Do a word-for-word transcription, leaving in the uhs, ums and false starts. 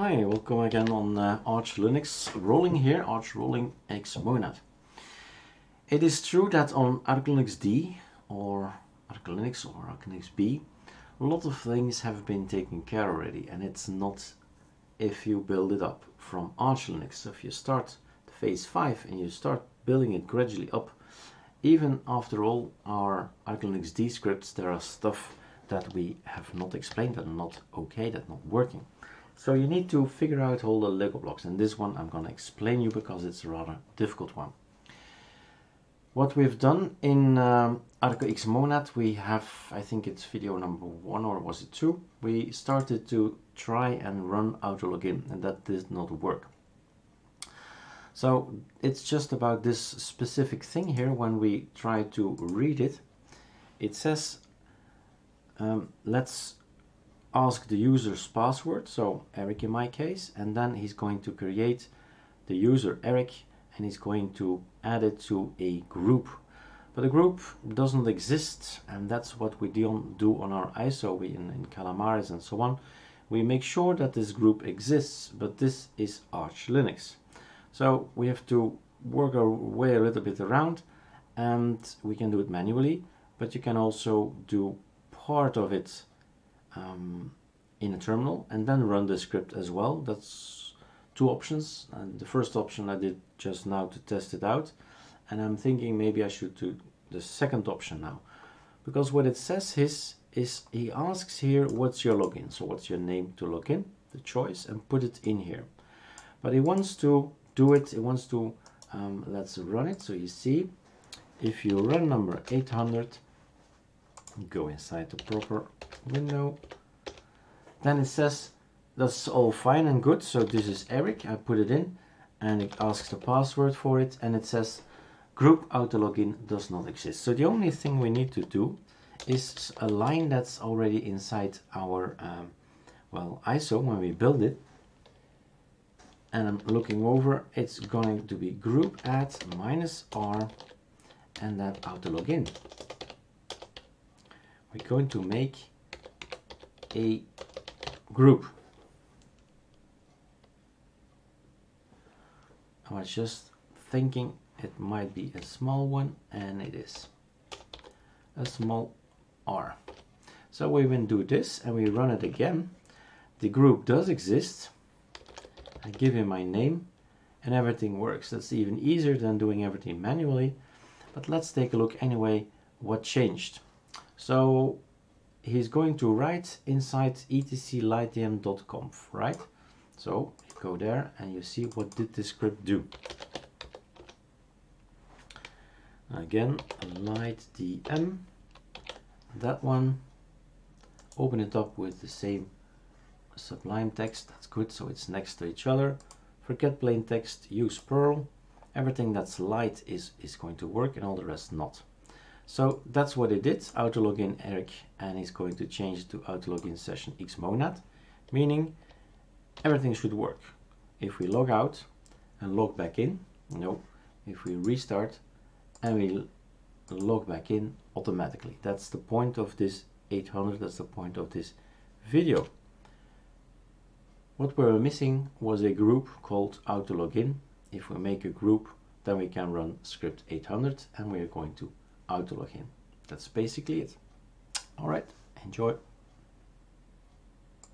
Hi, welcome again on uh, Arch Linux Rolling here, Arch Rolling X Monad. It is true that on Arco Linux D or Arco Linux or Arco Linux B, a lot of things have been taken care already, and it's not if you build it up from Arch Linux. So if you start phase five and you start building it gradually up, even after all our Arco Linux D scripts, there are stuff that we have not explained, that are not okay, that are not working. So you need to figure out all the Lego blocks, and this one I'm going to explain you because it's a rather difficult one. What we've done in um, Arco X Monad, we have, I think it's video number one or was it two, we started to try and run auto-login, and that did not work. So it's just about this specific thing here. When we try to read it, it says um, let's ask the user's password, so Eric in my case, and then he's going to create the user Eric and he's going to add it to a group. But the group doesn't exist, and that's what we do on our I S O, we in, in Calamares and so on. We make sure that this group exists, but this is Arch Linux. So we have to work our way a little bit around, and we can do it manually, but you can also do part of it Um, in a terminal and then run the script as well. That's two options, and the first option I did just now to test it out, and I'm thinking maybe I should do the second option now, because what it says is, is he asks here what's your login, so what's your name to log in, the choice, and put it in here. But he wants to do it, he wants to um, let's run it. So you see, if you run number eight hundred, go inside the proper window, then it says that's all fine and good, so this is Eric, I put it in, and it asks the password for it, and it says group auto login does not exist. So the only thing we need to do is a line that's already inside our um, well, I S O when we build it, and I'm looking over, it's going to be group add minus R and then auto login. We're going to make a group. I was just thinking it might be a small one, and it is a small R. So we will do this and we run it again. The group does exist. I give him my name and everything works. That's even easier than doing everything manually, but let's take a look anyway what changed. So he's going to write inside etc lightdm dot conf, right? So you go there and you see what did this script do. Again, lightdm, that one. Open it up with the same sublime text, that's good, so it's next to each other. Forget plain text, use Perl. Everything that's light is, is going to work and all the rest not. So that's what it did, auto login Eric, and he's going to change it to auto login session X Monad, meaning everything should work. If we log out and log back in, no, if we restart and we log back in automatically. That's the point of this eight hundred, that's the point of this video. What we were missing was a group called auto login. If we make a group, then we can run script eight hundred and we are going to auto login. That's basically it. All right, enjoy.